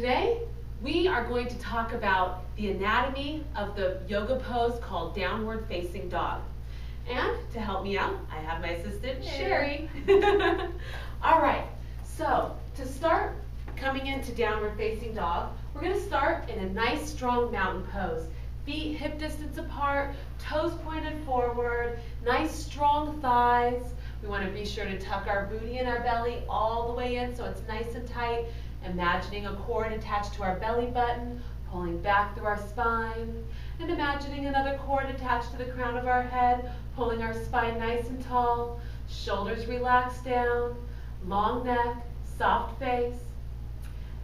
Today, we are going to talk about the anatomy of the yoga pose called downward facing dog. And to help me out, I have my assistant, Sherry. All right, so to start coming into downward facing dog, we're gonna start in a nice strong mountain pose. Feet hip distance apart, toes pointed forward, nice strong thighs. We wanna be sure to tuck our booty and our belly all the way in so it's nice and tight. Imagining a cord attached to our belly button, pulling back through our spine, and imagining another cord attached to the crown of our head, pulling our spine nice and tall, shoulders relaxed down, long neck, soft face.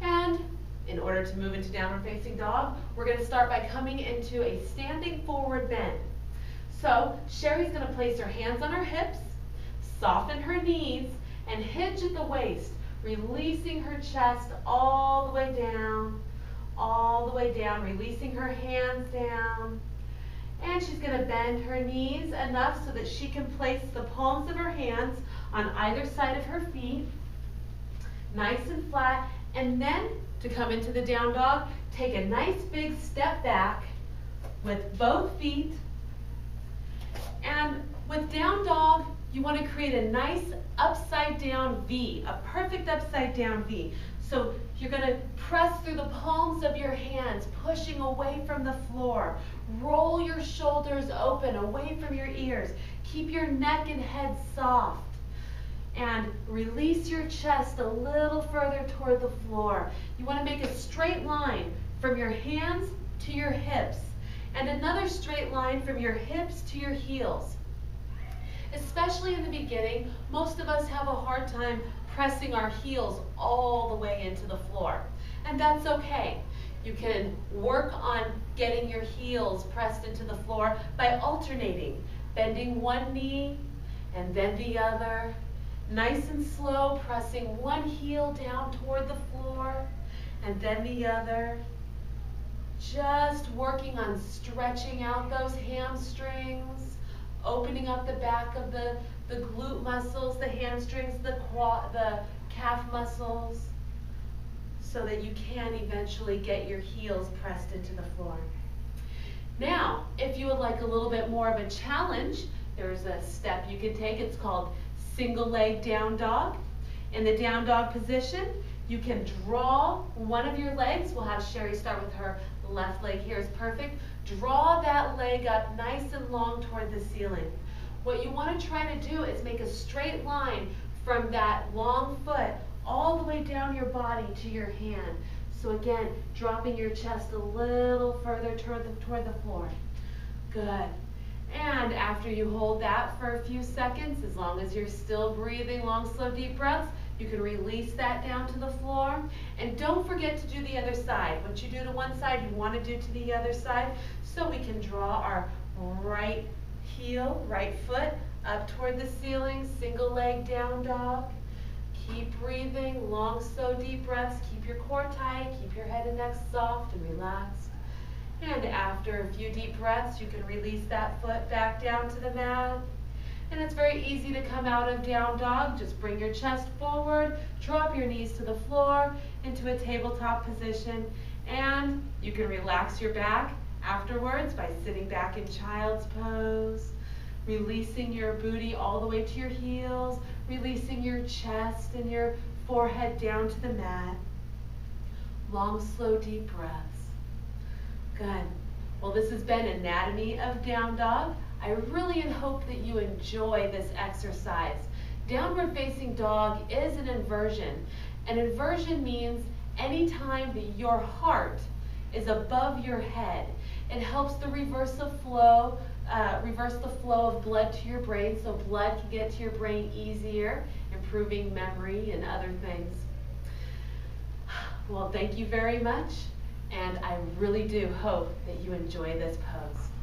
And in order to move into downward facing dog, we're going to start by coming into a standing forward bend. So Sherry's going to place her hands on her hips, soften her knees, and hinge at the waist, releasing her chest all the way down, releasing her hands down. And she's going to bend her knees enough so that she can place the palms of her hands on either side of her feet, nice and flat. And then to come into the down dog, take a nice big step back with both feet. And with down dog, you want to create a nice upside down V, a perfect upside down V. So you're going to press through the palms of your hands, pushing away from the floor. Roll your shoulders open, away from your ears. Keep your neck and head soft. And release your chest a little further toward the floor. You want to make a straight line from your hands to your hips, and another straight line from your hips to your heels. Especially in the beginning, most of us have a hard time pressing our heels all the way into the floor. And that's okay. You can work on getting your heels pressed into the floor by alternating, bending one knee and then the other. Nice and slow, pressing one heel down toward the floor and then the other. Just working on stretching out those hamstrings, opening up the back of the glute muscles, the hamstrings, the calf muscles, so that you can eventually get your heels pressed into the floor. Now, if you would like a little bit more of a challenge, there's a step you can take. It's called single leg down dog. In the down dog position, you can draw one of your legs. We'll have Sherry start with her left leg here is perfect. Draw that leg up nice and long toward the ceiling. What you want to try to do is make a straight line from that long foot all the way down your body to your hand. So again, dropping your chest a little further toward the floor. Good. And after you hold that for a few seconds, as long as you're still breathing long, slow, deep breaths, you can release that down to the floor. And don't forget to do the other side. What you do to one side, you want to do to the other side, so we can draw our right heel, right foot up toward the ceiling, single leg down dog. Keep breathing, long, slow, deep breaths. Keep your core tight, keep your head and neck soft and relaxed. And after a few deep breaths, you can release that foot back down to the mat. And it's very easy to come out of down dog. Just bring your chest forward, drop your knees to the floor into a tabletop position, and you can relax your back afterwards by sitting back in child's pose, releasing your booty all the way to your heels, releasing your chest and your forehead down to the mat. Long, slow, deep breaths. Good. Well, this has been Anatomy of Down Dog. I really hope that you enjoy this exercise. Downward facing dog is an inversion. An inversion means anytime that your heart is above your head. It helps the reverse the flow of blood to your brain, so blood can get to your brain easier, improving memory and other things. Well, thank you very much, and I really do hope that you enjoy this pose.